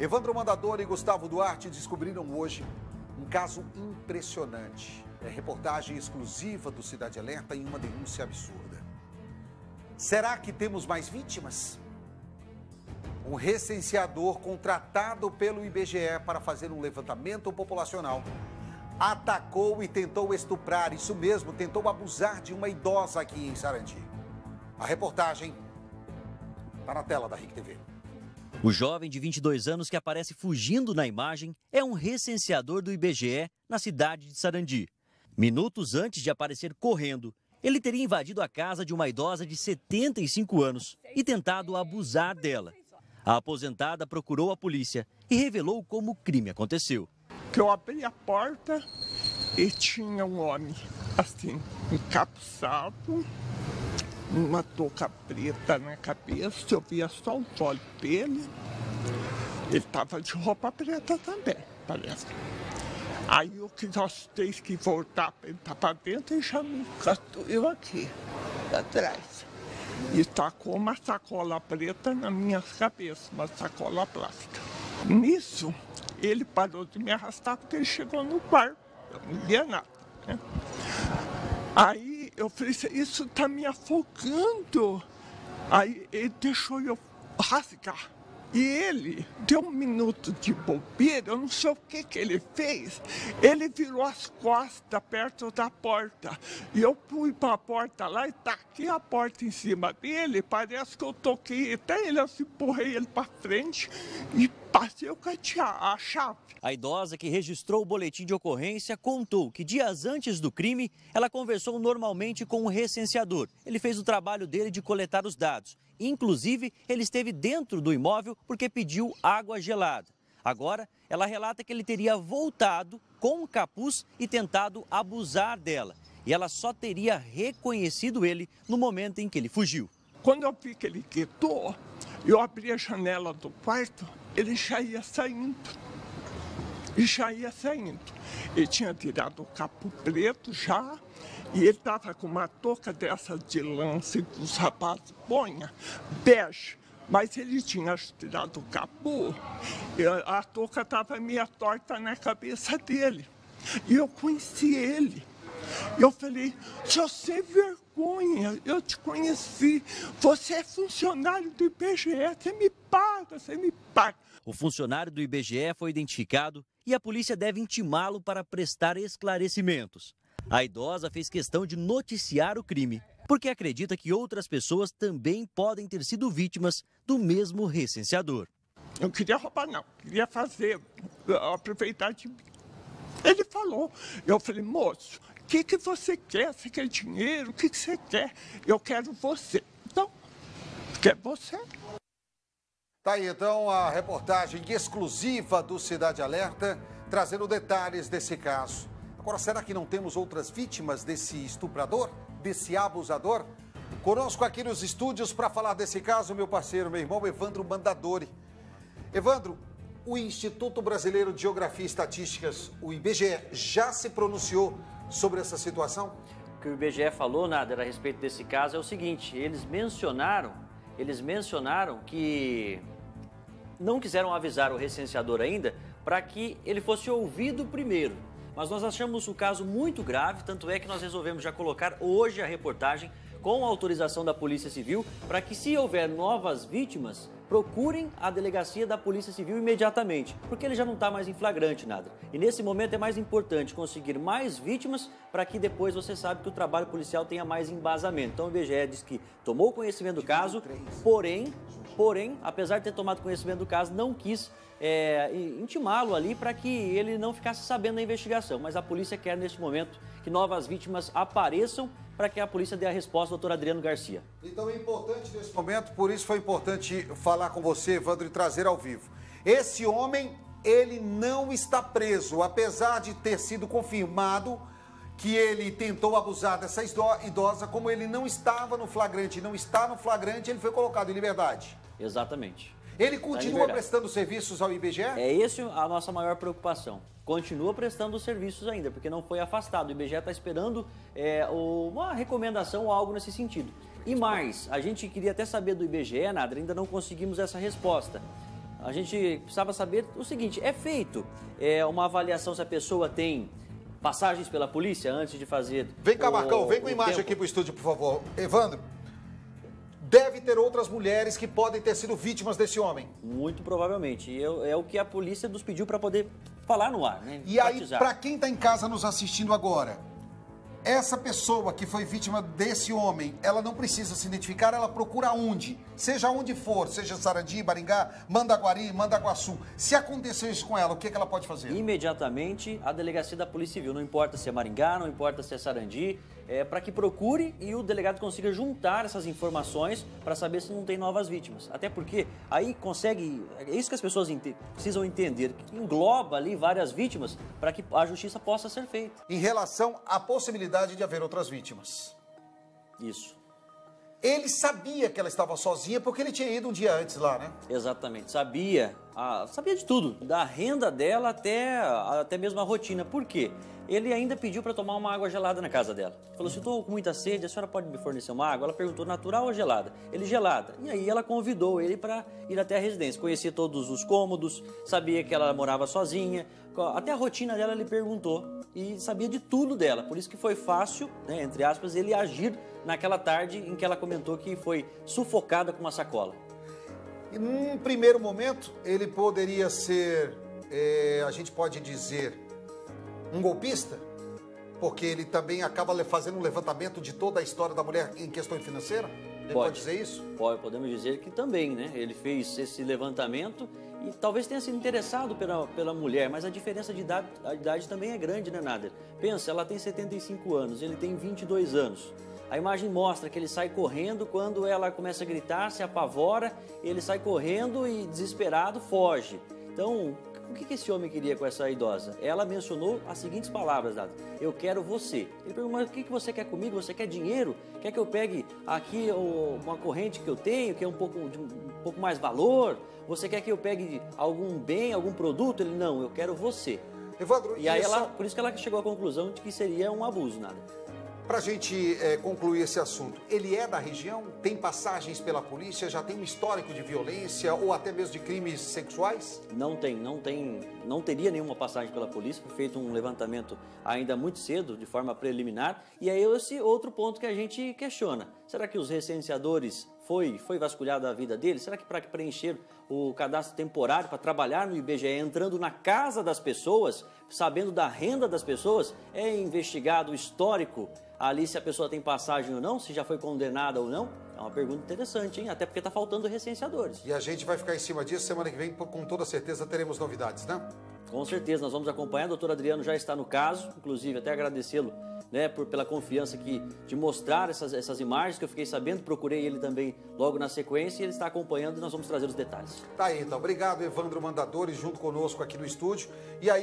Evandro Mandador e Gustavo Duarte descobriram hoje um caso impressionante. É reportagem exclusiva do Cidade Alerta em uma denúncia absurda. Será que temos mais vítimas? Um recenseador contratado pelo IBGE para fazer um levantamento populacional atacou e tentou estuprar, isso mesmo, tentou abusar de uma idosa aqui em Sarandi. A reportagem está na tela da RIC TV. O jovem de 22 anos que aparece fugindo na imagem é um recenseador do IBGE na cidade de Sarandi. Minutos antes de aparecer correndo, ele teria invadido a casa de uma idosa de 75 anos e tentado abusar dela. A aposentada procurou a polícia e revelou como o crime aconteceu. Que eu abri a porta e tinha um homem, assim, encapuçado, uma touca preta na cabeça, eu via só os olhos dele, ele estava de roupa preta também, parece. Aí eu que nós temos que voltar para entrar para dentro e já me cantou eu aqui, atrás. E tacou uma sacola preta na minha cabeça, uma sacola plástica. Nisso, ele parou de me arrastar porque ele chegou no quarto, eu não via nada, né? Aí eu falei, isso está me afogando. Aí ele deixou eu rasgar. E ele deu um minuto de bobeira, eu não sei o que que ele fez. Ele virou as costas perto da porta. E eu fui para a porta lá e taquei a porta em cima dele. Parece que eu toquei até ele, eu empurrei ele para frente e passei a chave. A idosa que registrou o boletim de ocorrência contou que dias antes do crime, ela conversou normalmente com o recenseador. Ele fez o trabalho dele de coletar os dados. Inclusive, ele esteve dentro do imóvel porque pediu água gelada. Agora, ela relata que ele teria voltado com o capuz e tentado abusar dela. E ela só teria reconhecido ele no momento em que ele fugiu. Quando eu vi que ele quietou, eu abri a janela do quarto, ele já ia saindo. Ele tinha tirado o capuz preto já, e ele estava com uma touca dessa de lance que os rapazes ponham, bege, mas ele tinha tirado o capuz, a touca estava meio torta na cabeça dele. E eu conheci ele. Eu falei, seu sem vergonha, eu te conheci, você é funcionário do IBGE, você me paga. O funcionário do IBGE foi identificado e a polícia deve intimá-lo para prestar esclarecimentos. A idosa fez questão de noticiar o crime, porque acredita que outras pessoas também podem ter sido vítimas do mesmo recenseador. Eu queria roubar não, queria fazer, aproveitar de mim. Ele falou, eu falei, moço, o que você quer? Você quer dinheiro? O que você quer? Eu quero você. Então, quer você. Tá aí então a reportagem exclusiva do Cidade Alerta, trazendo detalhes desse caso. Agora, será que não temos outras vítimas desse estuprador, desse abusador? Conosco aqui nos estúdios para falar desse caso, meu parceiro, meu irmão, Evandro Mandadori. Evandro, o Instituto Brasileiro de Geografia e Estatísticas, o IBGE, já se pronunciou sobre essa situação? O que o IBGE falou, Nader, a respeito desse caso é o seguinte, eles mencionaram que não quiseram avisar o recenseador ainda para que ele fosse ouvido primeiro. Mas nós achamos o caso muito grave, tanto é que nós resolvemos já colocar hoje a reportagem com a autorização da Polícia Civil para que, se houver novas vítimas, procurem a delegacia da Polícia Civil imediatamente, porque ele já não está mais em flagrante, nada. E nesse momento é mais importante conseguir mais vítimas para que depois você saiba que o trabalho policial tenha mais embasamento. Então o IBGE diz que tomou conhecimento do caso, porém, apesar de ter tomado conhecimento do caso, não quis intimá-lo ali para que ele não ficasse sabendo da investigação. Mas a polícia quer, neste momento, que novas vítimas apareçam para que a polícia dê a resposta, doutor Adriano Garcia. Então é importante nesse momento, por isso foi importante falar com você, Evandro, e trazer ao vivo. Esse homem, ele não está preso, apesar de ter sido confirmado que ele tentou abusar dessa idosa, como ele não estava no flagrante, ele foi colocado em liberdade. Exatamente. Ele continua prestando serviços ao IBGE? É essa a nossa maior preocupação. Continua prestando serviços ainda, porque não foi afastado. O IBGE está esperando uma recomendação ou algo nesse sentido. E mais, a gente queria até saber do IBGE, Nader, ainda não conseguimos essa resposta. A gente precisava saber o seguinte, é feito uma avaliação se a pessoa tem passagens pela polícia antes de fazer... Vem cá, Marcão, vem com imagem aqui pro estúdio, por favor. Evandro, deve ter outras mulheres que podem ter sido vítimas desse homem. Muito provavelmente. E é o que a polícia nos pediu para poder falar no ar, né? E aí, para quem está em casa nos assistindo agora, essa pessoa que foi vítima desse homem, ela não precisa se identificar, ela procura onde? Seja onde for, seja Sarandi, Maringá, Mandaguari, Mandaguaçu. Se acontecer isso com ela, o que é que ela pode fazer? Imediatamente, a delegacia da Polícia Civil, não importa se é Maringá, não importa se é Sarandi, para que procure e o delegado consiga juntar essas informações para saber se não tem novas vítimas. Até porque aí consegue, é isso que as pessoas precisam entender, que engloba ali várias vítimas para que a justiça possa ser feita. Em relação à possibilidade de haver outras vítimas. Isso. Ele sabia que ela estava sozinha porque ele tinha ido um dia antes lá, né? Exatamente. Sabia de tudo. Da renda dela até mesmo a rotina. Por quê? Ele ainda pediu para tomar uma água gelada na casa dela. Falou assim, estou com muita sede, a senhora pode me fornecer uma água? Ela perguntou, natural ou gelada? Ele, gelada. E aí ela convidou ele para ir até a residência. Conhecia todos os cômodos, sabia que ela morava sozinha. Até a rotina dela ele perguntou e sabia de tudo dela. Por isso que foi fácil, né, entre aspas, ele agir naquela tarde em que ela comentou que foi sufocada com uma sacola. E num primeiro momento, ele poderia ser, a gente pode dizer, um golpista, porque ele também acaba fazendo um levantamento de toda a história da mulher em questão financeira? Ele pode dizer isso? Pode, podemos dizer que também, né? Ele fez esse levantamento e talvez tenha se interessado pela mulher, mas a diferença de idade, também é grande, né, Nader? Pensa, ela tem 75 anos, ele tem 22 anos. A imagem mostra que ele sai correndo, quando ela começa a gritar, se apavora, ele sai correndo e, desesperado, foge. Então, o que esse homem queria com essa idosa? Ela mencionou as seguintes palavras, Nader: eu quero você. Ele perguntou, mas o que você quer comigo? Você quer dinheiro? Quer que eu pegue aqui uma corrente que eu tenho, que é um pouco mais valor? Você quer que eu pegue algum bem, algum produto? Ele, não, eu quero você. Evandro, e aí ela, por isso que ela chegou à conclusão de que seria um abuso, Nader. Para a gente concluir esse assunto, ele é da região? Tem passagens pela polícia? Já tem um histórico de violência ou até mesmo de crimes sexuais? Não teria nenhuma passagem pela polícia. Foi feito um levantamento ainda muito cedo, de forma preliminar. E aí esse outro ponto que a gente questiona. Será que os recenseadores foi vasculhada a vida dele? Será que para preencher o cadastro temporário para trabalhar no IBGE, entrando na casa das pessoas, sabendo da renda das pessoas, é investigado o histórico ali se a pessoa tem passagem ou não, se já foi condenada ou não? É uma pergunta interessante, hein? Até porque está faltando recenseadores. E a gente vai ficar em cima disso. Semana que vem, com toda certeza, teremos novidades, né? Com certeza, nós vamos acompanhar. O doutor Adriano já está no caso, inclusive até agradecê-lo, né, pela confiança de mostrar essas imagens que eu fiquei sabendo. Procurei ele também logo na sequência e ele está acompanhando e nós vamos trazer os detalhes. Tá aí, então. Obrigado, Evandro Mandador, junto conosco aqui no estúdio. E aí...